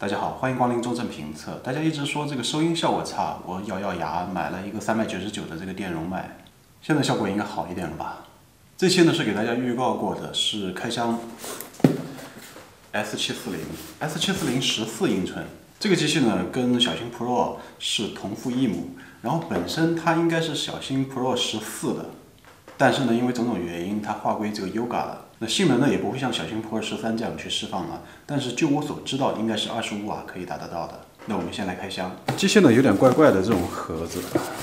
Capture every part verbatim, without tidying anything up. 大家好，欢迎光临周正评测。大家一直说这个收音效果差，我咬咬牙买了一个三百九十九的这个电容麦，现在效果应该好一点了吧？这期呢是给大家预告过的，是开箱 S 七四零 十四英寸。这个机器呢跟小新 Pro 是同父异母，然后本身它应该是小新 Pro 十四的，但是呢因为种种原因它划归这个 Yoga 了。 那性能呢也不会像小新 Pro 十三这样去释放了，但是就我所知道，应该是二十五瓦可以达得到的。那我们先来开箱。机械呢有点怪怪的这种盒子，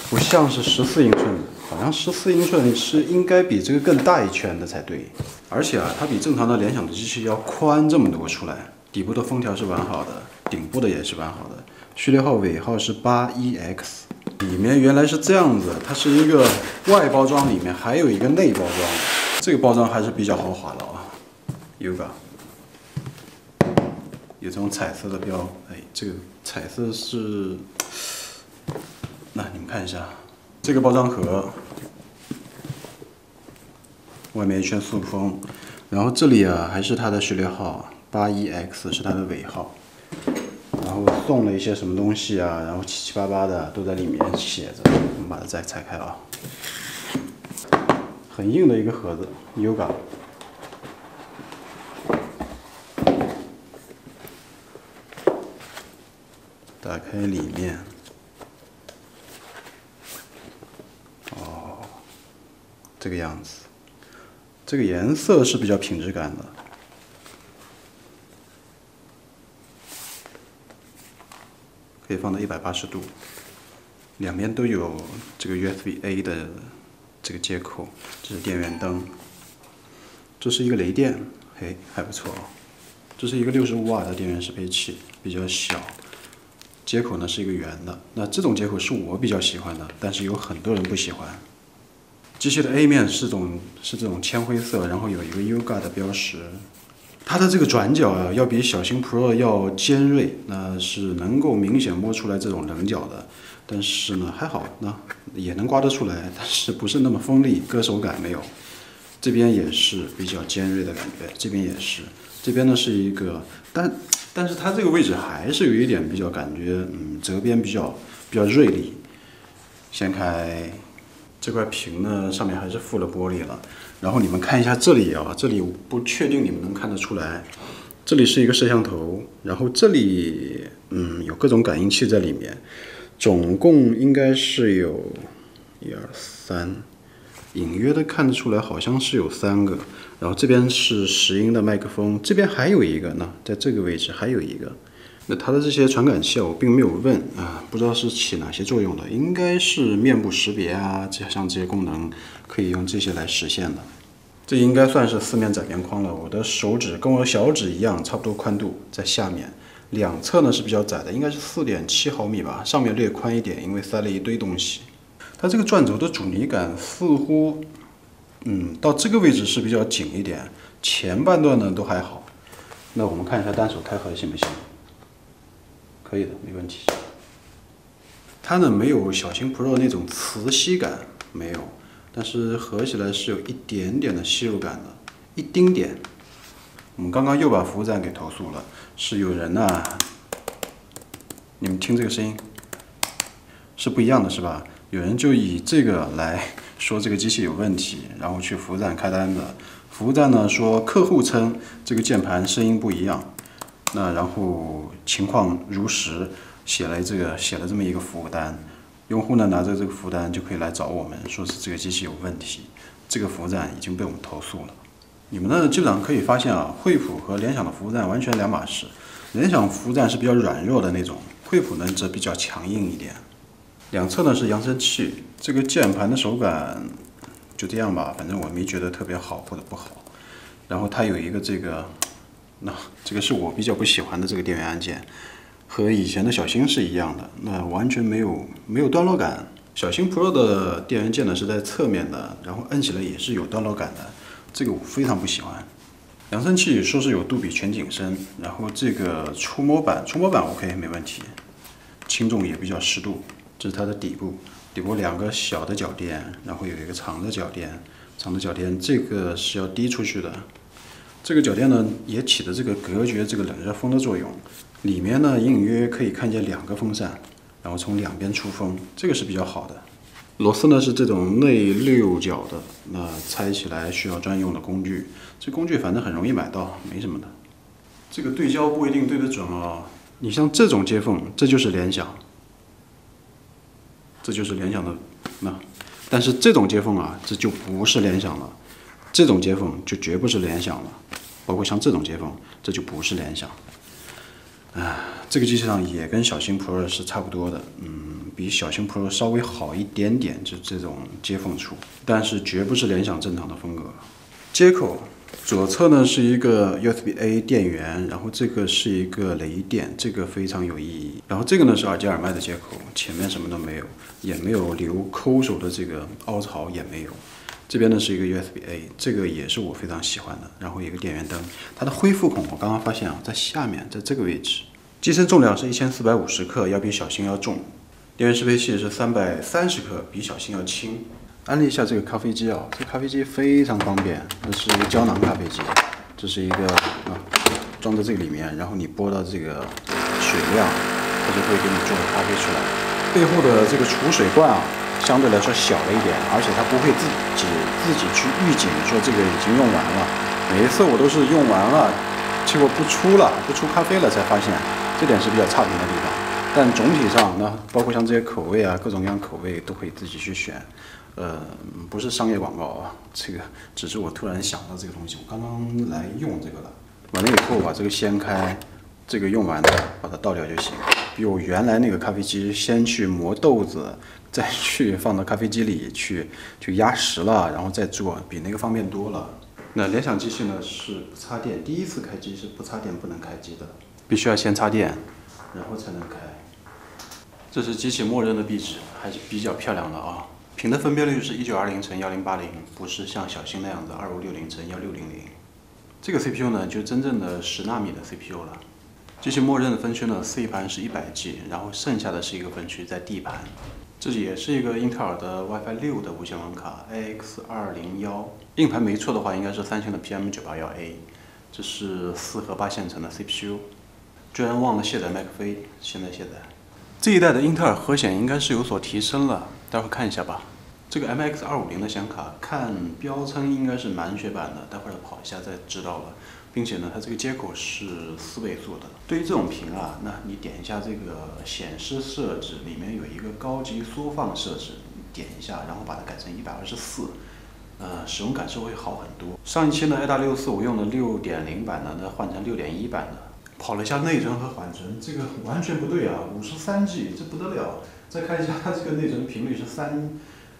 不像是十四英寸的，好像十四英寸是应该比这个更大一圈的才对。而且啊，它比正常的联想的机器要宽这么多出来，底部的封条是完好的，顶部的也是完好的。序列号尾号是 八 E X， 里面原来是这样子，它是一个外包装，里面还有一个内包装。 这个包装还是比较豪华的啊 ，Yoga 有这种彩色的标，哎，这个彩色是，那你们看一下，这个包装盒，外面一圈塑封，然后这里啊还是它的序列号 八 E X 是它的尾号，然后送了一些什么东西啊，然后七七八八的都在里面写着，我们把它再拆开啊。 很硬的一个盒子 ，Yoga。打开里面，哦，这个样子，这个颜色是比较品质感的。可以放到一百八十度，两边都有这个 U S B A 的。 这个接口，这是电源灯，这是一个雷电，嘿，还不错哦。这是一个六十五瓦的电源适配器，比较小。接口呢是一个圆的，那这种接口是我比较喜欢的，但是有很多人不喜欢。机械的 A 面是种是这种铅灰色，然后有一个 Yoga 的标识。它的这个转角啊，要比小新 Pro 要尖锐，那是能够明显摸出来这种棱角的。 但是呢，还好呢，也能刮得出来，但是不是那么锋利，割手感没有。这边也是比较尖锐的感觉，这边也是，这边呢是一个，但但是它这个位置还是有一点比较感觉，嗯，折边比较比较锐利。掀开这块屏呢，上面还是附了玻璃了。然后你们看一下这里啊，这里不确定你们能看得出来，这里是一个摄像头，然后这里嗯有各种感应器在里面。 总共应该是有，一二三，隐约的看得出来，好像是有三个。然后这边是拾音的麦克风，这边还有一个呢，在这个位置还有一个。那它的这些传感器啊，我并没有问啊，不知道是起哪些作用的，应该是面部识别啊，这像这些功能可以用这些来实现的。这应该算是四面窄边框了。我的手指跟我小指一样，差不多宽度在下面。 两侧呢是比较窄的，应该是 四点七毫米吧，上面略宽一点，因为塞了一堆东西。它这个转轴的阻尼感似乎，嗯，到这个位置是比较紧一点，前半段呢都还好。那我们看一下单手开合行不行？可以的，没问题。它呢没有小新 Pro 那种磁吸感，没有，但是合起来是有一点点的吸入感的，一丁点。 我们刚刚又把服务站给投诉了，是有人呐、啊。你们听这个声音，是不一样的，是吧？有人就以这个来说这个机器有问题，然后去服务站开单的。服务站呢说客户称这个键盘声音不一样，那然后情况如实写了这个写了这么一个服务单，用户呢拿着这个服务单就可以来找我们，说是这个机器有问题。这个服务站已经被我们投诉了。 你们呢，基本上可以发现啊，惠普和联想的服务站完全两码事。联想服务站是比较软弱的那种，惠普呢则比较强硬一点。两侧呢是扬声器，这个键盘的手感就这样吧，反正我没觉得特别好或者不好。然后它有一个这个，那这个是我比较不喜欢的这个电源按键，和以前的小新是一样的，那完全没有没有段落感。小新 Pro 的电源键呢是在侧面的，然后摁起来也是有段落感的。 这个我非常不喜欢，扬声器说是有杜比全景声，然后这个触摸板，触摸板 OK 没问题，轻重也比较适度。这是它的底部，底部两个小的脚垫，然后有一个长的脚垫，长的脚垫这个是要滴出去的，这个脚垫呢也起着这个隔绝这个冷热风的作用，里面呢隐隐约约可以看见两个风扇，然后从两边出风，这个是比较好的。螺丝呢是这种内六角的，那拆起来需要专用的工具，这工具反正很容易买到，没什么的。这个对焦不一定对得准哦。你像这种接缝，这就是联想，这就是联想的那。但是这种接缝啊，这就不是联想了，这种接缝就绝不是联想了，包括像这种接缝，这就不是联想。啊，这个机器上也跟小型 Pro 是差不多的，嗯，比小型 Pro 稍微好一点点，就这种接缝处，但是绝不是联想正常的风格。接口左侧呢是一个 U S B A 电源，然后这个是一个雷电，这个非常有意义。然后这个呢是耳机耳麦的接口，前面什么都没有，也没有留抠手的这个凹槽也没有。这边呢是一个 U S B A， 这个也是我非常喜欢的。然后一个电源灯，它的恢复孔我刚刚发现啊，在下面，在这个位置。机身重量是一千四百五十克，要比小型要重。电源适配器是三百三十克，比小型要轻。安利一下这个咖啡机啊，这咖啡机非常方便，这是一个胶囊咖啡机，这是一个啊，装到这个里面，然后你拨到这个水量，它就会给你做咖啡出来。背后的这个储水罐啊，相对来说小了一点，而且它不会自己自己去预警说这个已经用完了。每一次我都是用完了，结果不出了，不出咖啡了才发现，这点是比较差评的地方。但总体上呢，包括像这些口味啊，各种各样口味都可以自己去选。呃，不是商业广告啊，这个只是我突然想到这个东西，我刚刚来用这个了。完了以后把这个掀开，这个用完的把它倒掉就行。比我原来那个咖啡机先去磨豆子，再去放到咖啡机里去，就压实了，然后再做，比那个方便多了。那联想机器呢是不插电，第一次开机是不插电不能开机的，必须要先插电，然后才能开。这是机器默认的壁纸，还是比较漂亮的啊。屏的分辨率是一九二零乘一零八零，不是像小新那样的二五六零乘一六零零。这个 C P U 呢，就真正的十纳米的 C P U 了。机器默认的分区呢 ，C 盘是 一百G， 然后剩下的是一个分区在 D 盘。这也是一个英特尔的 Wi-Fi 六的无线网卡 A X 二零一，硬盘没错的话，应该是三星的 P M 九八一 A。这是四核八线程的 C P U， 居然忘了卸载麦克菲，现在卸载。这一代的英特尔核显应该是有所提升了，待会儿看一下吧。这个 M X 二五零的显卡看标称应该是满血版的，待会儿跑一下再知道了。并且呢，它这个接口是四倍速的。对于这种屏啊，那你点一下这个显示设置，里面有一个高级缩放设置，你点一下，然后把它改成一百二十四，呃，使用感受会好很多。上一期呢 A 大六四我用的 六点零 版的，那换成 六点一 版的。跑了一下内存和缓存，这个完全不对啊，五十三 G， 这不得了。再看一下它这个内存频率是三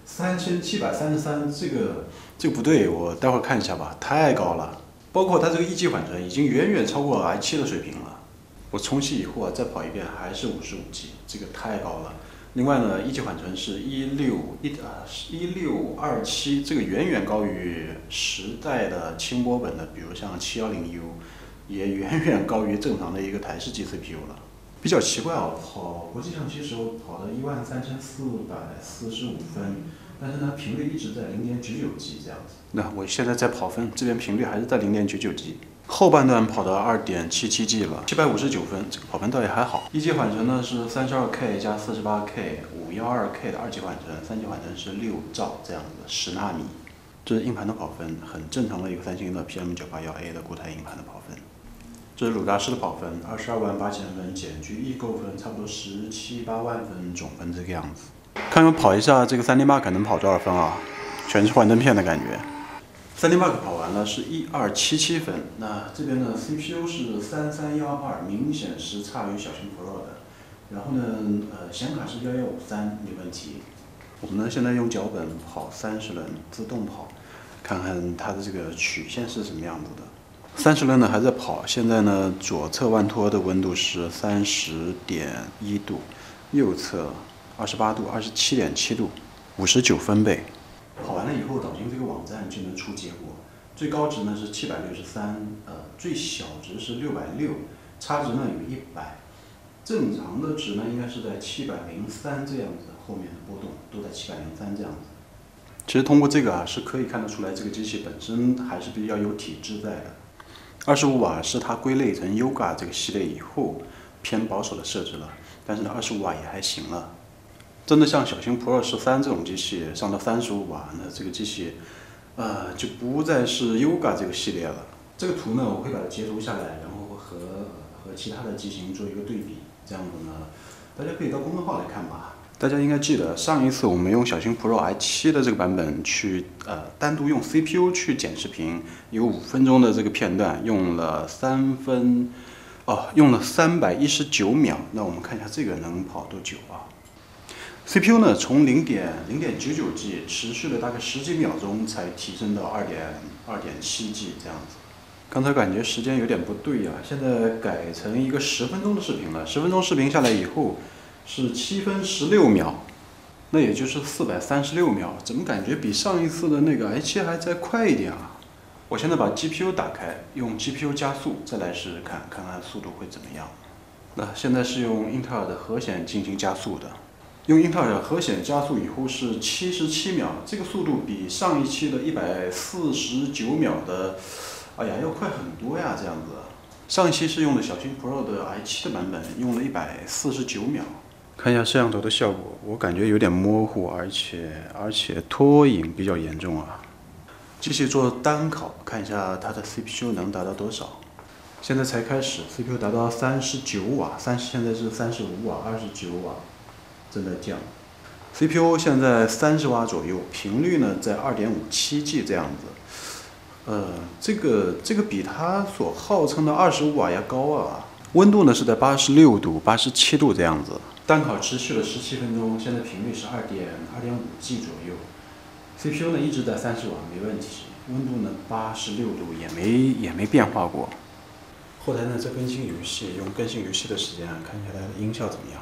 三千七百三十三，这个这个不对，我待会儿看一下吧，太高了。包括它这个一 G 缓存已经远远超过 i 七 的水平了。我重启以后啊，再跑一遍还是五十五 G， 这个太高了。另外呢，一 G 缓存是一六一啊一六二七，这个远远高于时代的轻薄本的，比如像七幺零 U。也远远高于正常的一个台式机 C P U 了，比较奇怪哦，跑国际象棋时候跑到一万三千四百四十五分，但是呢频率一直在零点九九 G 这样子。那我现在在跑分，这边频率还是在零点九九 G， 后半段跑到二点七七 G 了，七百五十九分，这个跑分倒也还好。一 G 缓存呢是三十二 K 加四十八 K， 五幺二 K 的二 G 缓存，三 G 缓存是六兆这样子，十纳米。这是硬盘的跑分，很正常的一个三星的 P M 九八一 A 的固态硬盘的跑分。这是鲁达师的跑分，二十二万八千分减去异构分，差不多十七八万分，总分这个样子。看看跑一下这个 三D Mark 能跑多少分啊？全是幻灯片的感觉。三D Mark 跑完了是一二七七分，那这边呢 C P U 是三三幺二，明显是差于小型 Pro 的。然后呢，呃，显卡是幺幺五三，没问题。我们呢现在用脚本跑三十轮，自动跑，看看它的这个曲线是什么样子的。三十轮呢还在跑，现在呢左侧万托的温度是三十点一度，右侧二十八度、二十七点七度，五十九分贝。跑完了以后，导进这个网站就能出结果。最高值呢是七百六十三，呃，最小值是六百六，差值呢有一百。正常的值呢应该是在七百零三这样子，后面的波动都在七百零三这样子。其实通过这个啊是可以看得出来，这个机器本身还是比较有体制在的。二十五瓦是它归类成 Yoga 这个系列以后，偏保守的设置了，但是呢， 二十五瓦也还行了。真的像小型 Pro 十三这种机器上到三十五瓦，那这个机器，呃，就不再是 Yoga 这个系列了。这个图呢，我会把它截图下来，然后和和其他的机型做一个对比，这样子呢，大家可以到公众号来看吧。 大家应该记得，上一次我们用小型 Pro 七 的这个版本去，呃，单独用 C P U 去剪视频，有五分钟的这个片段，用了三分，哦，用了三百一十九秒。那我们看一下这个能跑多久啊 ？C P U 呢，从零点零点九九 G 持续了大概十几秒钟，才提升到二点二点七 G 这样子。 刚才感觉时间有点不对啊，现在改成一个十分钟的视频了。十分钟视频下来以后。 是七分十六秒，那也就是四百三十六秒，怎么感觉比上一次的那个 i七 还再快一点啊？我现在把 G P U 打开，用 G P U 加速，再来试试看，看看速度会怎么样。那现在是用英特尔的核显进行加速的，用英特尔的核显加速以后是七十七秒，这个速度比上一期的一百四十九秒的，哎呀，要快很多呀，这样子。上一期是用的小型 Pro 的 i七 的版本，用了一百四十九秒。 看一下摄像头的效果，我感觉有点模糊，而且而且拖影比较严重啊。机器做单考，看一下它的 C P U 能达到多少。现在才开始 ，C P U 达到三十九瓦， 三十现在是三十五瓦， 二十九瓦，正在降。C P U 现在三十瓦左右，频率呢在 二点五七 G 这样子。呃，这个这个比它所号称的二十五瓦要高啊。温度呢是在八十六度、八十七度这样子。 单考持续了十七分钟，现在频率是 二点五 G 左右。C P U 呢一直在三十瓦，没问题。温度呢八十六度，也没也没变化过。后台呢在更新游戏，用更新游戏的时间看一下它的音效怎么样。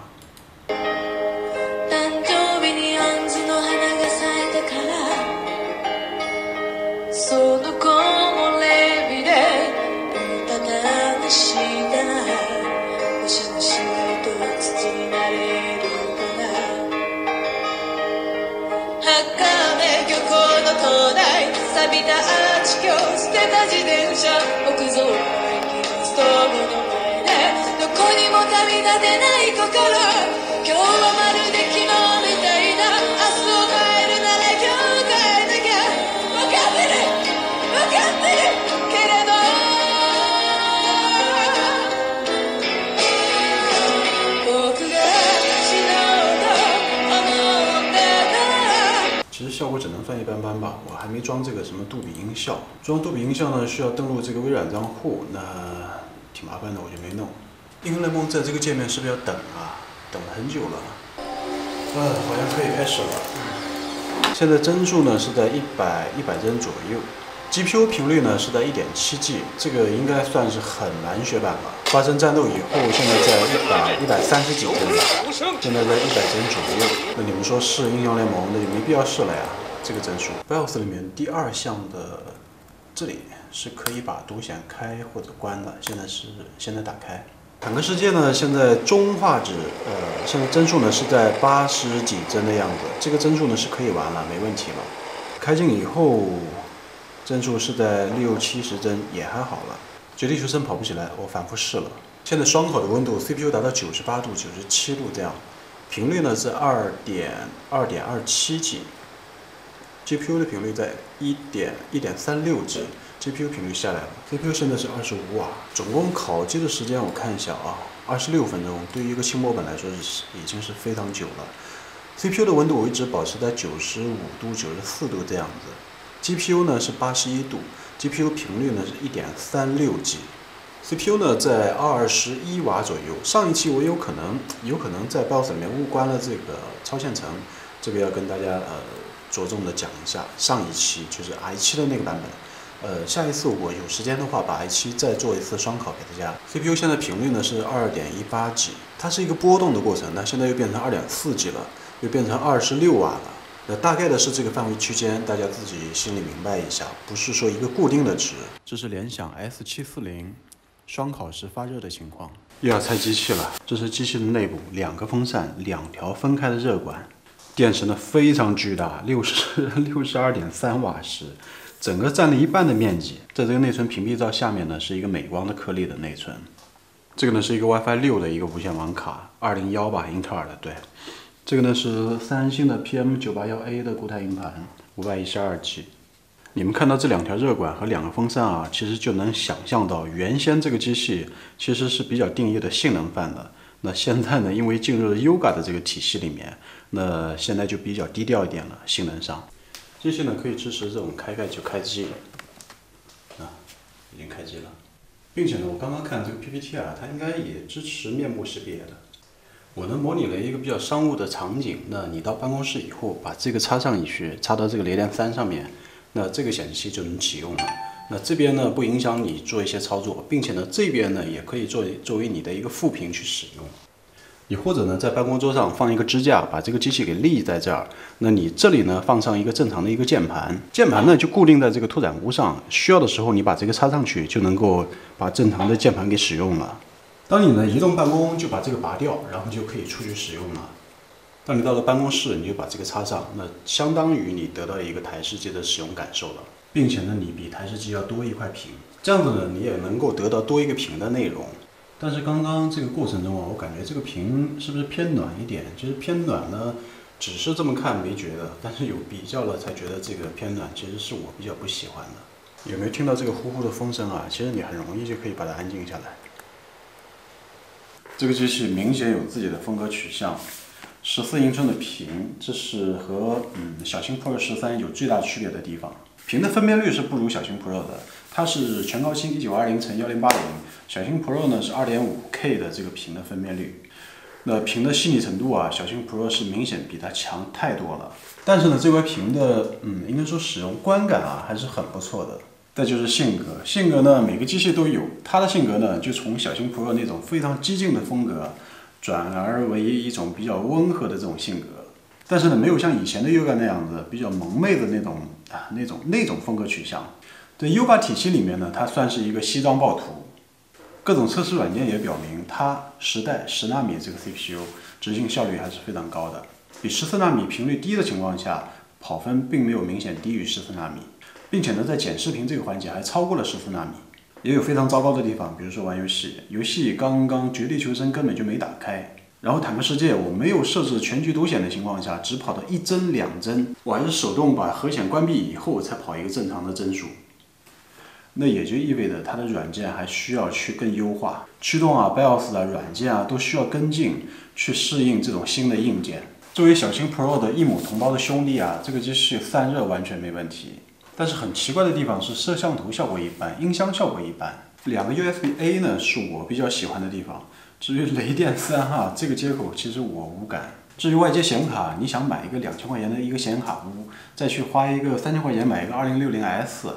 其实效果只能算一般般吧，我还没装这个什么杜比音效。装杜比音效呢，需要登录这个微软账户，那挺麻烦的，我就没弄。英雄联盟在这个界面是不是要等啊？等了很久了。嗯，好像可以开始了。现在帧数呢是在一百一百帧左右 ，G P U 频率呢是在 一点七 G， 这个应该算是很难血版了。发生战斗以后，现在在一百一百三十几帧了，现在在一百帧左右。那你们说是英雄联盟，那就没必要试了呀，这个帧数。BIOS 里面第二项的这里是可以把独显开或者关的，现在是现在打开。 坦克世界呢，现在中画质，呃，现在帧数呢是在八十几帧的样子，这个帧数呢是可以玩了，没问题了。开镜以后，帧数是在六七十帧，也还好了。绝地求生跑不起来，我反复试了。现在双烤的温度 ，C P U 达到九十八度、九十七度这样，频率呢是二点二点二七 G，G P U 的频率在一点一点三六 G。 G P U 频率下来了 ，C P U 现在是二十五瓦，总共烤机的时间我看一下啊， 二十六分钟，对于一个轻薄本来说是已经是非常久了。C P U 的温度我一直保持在九十五度、九十四度这样子 ，G P U 呢是八十一度 ，G P U 频率呢是 一点三六 G，C P U 呢在二十一瓦左右。上一期我有可能有可能在 BIOS 里面误关了这个超线程，这个要跟大家呃着重的讲一下，上一期就是 i七 的那个版本。 呃，下一次我有时间的话，把 i七 再做一次双烤给大家。C P U 现在频率呢是 二点一八 G， 它是一个波动的过程，那现在又变成 二点四 G 了，又变成二十六瓦了。那大概的是这个范围区间，大家自己心里明白一下，不是说一个固定的值。这是联想 S 七四零双烤时发热的情况。又要拆机器了，这是机器的内部，两个风扇，两条分开的热管，电池呢非常巨大，六十六十二点三瓦时。 整个占了一半的面积，在这个内存屏蔽罩下面呢，是一个美光的颗粒的内存。这个呢是一个 WiFi 六的一个无线网卡， 二零一吧，英特尔的。对，这个呢是三星的 P M 九八一 A 的固态硬盘， 五百一十二 G。 你们看到这两条热管和两个风扇啊，其实就能想象到原先这个机器其实是比较定义的性能范的。那现在呢，因为进入了 Yoga 的这个体系里面，那现在就比较低调一点了。性能上，机器呢可以支持这种开盖就开机了，啊，已经开机了，并且呢，我刚刚看这个 P P T 啊，它应该也支持面部识别的。 我呢模拟了一个比较商务的场景，那你到办公室以后，把这个插上一去，插到这个雷电三上面，那这个显示器就能启用了。那这边呢不影响你做一些操作，并且呢这边呢也可以作为作为你的一个副屏去使用。你或者呢在办公桌上放一个支架，把这个机器给立在这儿。那你这里呢放上一个正常的一个键盘，键盘呢就固定在这个拓展坞上，需要的时候你把这个插上去，就能够把正常的键盘给使用了。 当你呢移动办公，就把这个拔掉，然后就可以出去使用了。当你到了办公室，你就把这个插上，那相当于你得到一个台式机的使用感受了，并且呢，你比台式机要多一块屏，这样子呢，你也能够得到多一个屏的内容。但是刚刚这个过程中啊，我感觉这个屏是不是偏暖一点？其实偏暖呢，只是这么看没觉得，但是有比较了才觉得这个偏暖其实是我比较不喜欢的。有没有听到这个呼呼的风声啊？其实你很容易就可以把它安静下来。 这个机器明显有自己的风格取向， 十四英寸的屏，这是和嗯小星 Pro 十三有最大区别的地方。屏的分辨率是不如小星 Pro 的，它是全高清一九二零乘一零八零，小星 Pro 呢是 二点五 K 的这个屏的分辨率。那屏的细腻程度啊，小星 Pro 是明显比它强太多了。但是呢，这块屏的嗯应该说使用观感啊还是很不错的。 再就是性格，性格呢，每个机器都有。它的性格呢，就从小星 Pro 那种非常激进的风格，转而为一种比较温和的这种性格。但是呢，没有像以前的 Yoga 那样子比较萌妹的那种啊，那种那种风格取向。在 Yoga 体系里面呢，它算是一个西装暴徒。各种测试软件也表明，它十代十纳米这个 C P U 执行效率还是非常高的，比十四纳米频率低的情况下，跑分并没有明显低于十四纳米。 并且呢，在剪视频这个环节还超过了十四纳米，也有非常糟糕的地方，比如说玩游戏，游戏刚刚《绝地求生》根本就没打开，然后《坦克世界》我没有设置全局独显的情况下，只跑到一帧两帧，我还是手动把核显关闭以后才跑一个正常的帧数，那也就意味着它的软件还需要去更优化，驱动啊、B I O S 啊、软件啊都需要跟进，去适应这种新的硬件。作为小星 Pro 的一母同胞的兄弟啊，这个机器散热完全没问题。 但是很奇怪的地方是，摄像头效果一般，音箱效果一般。两个 U S B A 呢是我比较喜欢的地方。至于雷电三哈这个接口，其实我无感。至于外接显卡，你想买一个两千块钱的一个显卡坞，再去花一个三千块钱买一个二零六零 S，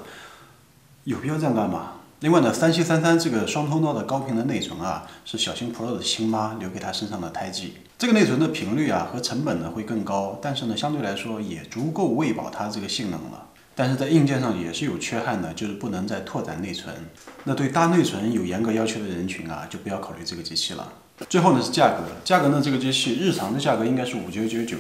有必要这样干嘛？另外呢，三七三三这个双通道的高频的内存啊，是小星 Pro 的亲妈留给它身上的胎记。这个内存的频率啊和成本呢会更高，但是呢相对来说也足够喂饱它这个性能了。 但是在硬件上也是有缺憾的，就是不能再拓展内存。那对大内存有严格要求的人群啊，就不要考虑这个机器了。最后呢是价格，价格呢这个机器日常的价格应该是五九九九，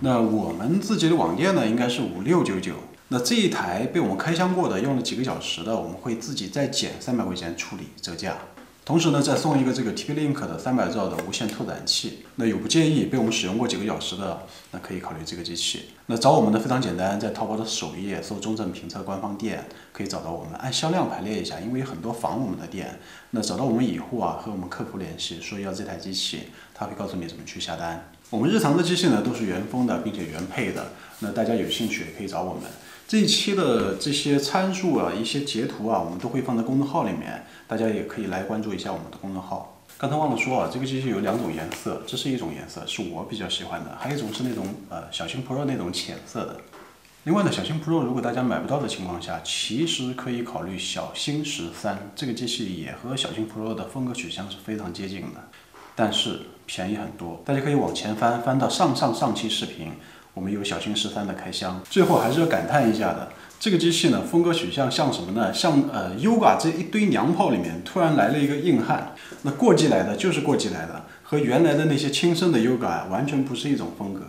那我们自己的网店呢应该是五六九九。那这一台被我们开箱过的，用了几个小时的，我们会自己再减三百块钱处理折价。 同时呢，再送一个这个 T P Link 的三百兆的无线拓展器。那有不介意被我们使用过几个小时的，那可以考虑这个机器。那找我们呢非常简单，在淘宝的首页搜“中正评测官方店”，可以找到我们。按销量排列一下，因为很多仿我们的店。那找到我们以后啊，和我们客服联系，说要这台机器，他会告诉你怎么去下单。我们日常的机器呢都是原封的，并且原配的。那大家有兴趣也可以找我们。 这一期的这些参数啊，一些截图啊，我们都会放在公众号里面，大家也可以来关注一下我们的公众号。刚才忘了说啊，这个机器有两种颜色，这是一种颜色，是我比较喜欢的，还有一种是那种呃小星 Pro 那种浅色的。另外呢，小星 Pro 如果大家买不到的情况下，其实可以考虑小星十三，这个机器也和小星 Pro 的风格取向是非常接近的，但是便宜很多。大家可以往前翻，翻到上上上期视频。 我们有小星十三的开箱，最后还是要感叹一下的。这个机器呢，风格取向像什么呢？像呃 Yoga 这一堆娘炮里面突然来了一个硬汉，那过继来的就是过继来的，和原来的那些亲生的 Yoga 完全不是一种风格。